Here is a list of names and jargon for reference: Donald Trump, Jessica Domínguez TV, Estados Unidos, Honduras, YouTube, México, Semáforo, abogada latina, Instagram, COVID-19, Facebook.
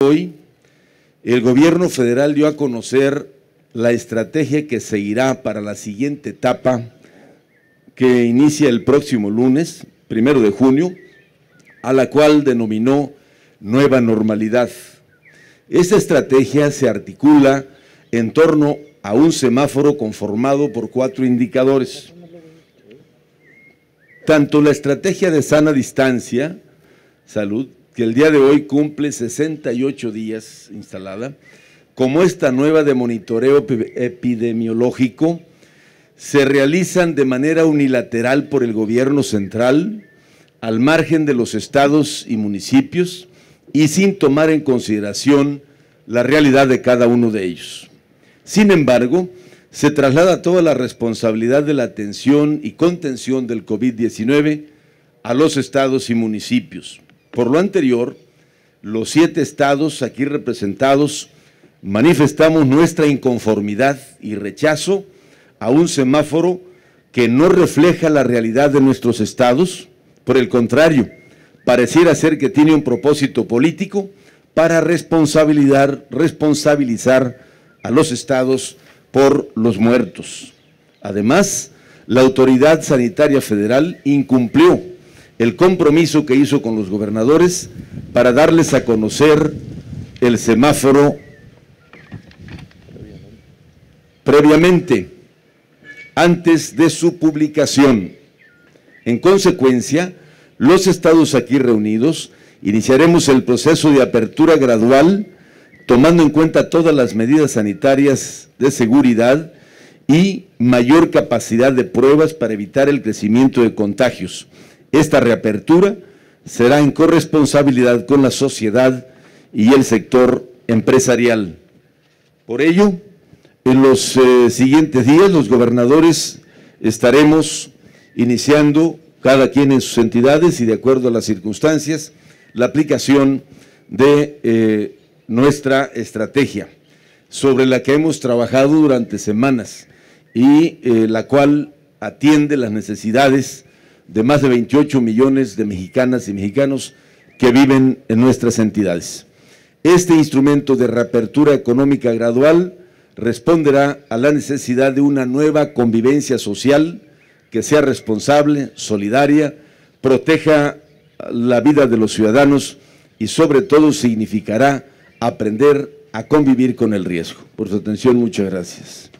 Hoy, el gobierno federal dio a conocer la estrategia que seguirá para la siguiente etapa que inicia el próximo lunes, 1 de junio, a la cual denominó Nueva Normalidad. Esta estrategia se articula en torno a un semáforo conformado por 4 indicadores. Tanto la estrategia de sana distancia, salud, que el día de hoy cumple 68 días instalada, como esta nueva de monitoreo epidemiológico, se realizan de manera unilateral por el gobierno central, al margen de los estados y municipios, y sin tomar en consideración la realidad de cada uno de ellos. Sin embargo, se traslada toda la responsabilidad de la atención y contención del COVID-19 a los estados y municipios. Por lo anterior, los 7 estados aquí representados manifestamos nuestra inconformidad y rechazo a un semáforo que no refleja la realidad de nuestros estados. Por el contrario, pareciera ser que tiene un propósito político para responsabilizar a los estados por los muertos. Además, la Autoridad Sanitaria Federal incumplió el compromiso que hizo con los gobernadores para darles a conocer el semáforo previamente, antes de su publicación. En consecuencia, los estados aquí reunidos iniciaremos el proceso de apertura gradual, tomando en cuenta todas las medidas sanitarias de seguridad y mayor capacidad de pruebas para evitar el crecimiento de contagios. Esta reapertura será en corresponsabilidad con la sociedad y el sector empresarial. Por ello, en los siguientes días los gobernadores estaremos iniciando, cada quien en sus entidades y de acuerdo a las circunstancias, la aplicación de nuestra estrategia, sobre la que hemos trabajado durante semanas y la cual atiende las necesidades de más de 28 millones de mexicanas y mexicanos que viven en nuestras entidades. Este instrumento de reapertura económica gradual responderá a la necesidad de una nueva convivencia social que sea responsable, solidaria, proteja la vida de los ciudadanos y sobre todo significará aprender a convivir con el riesgo. Por su atención, muchas gracias.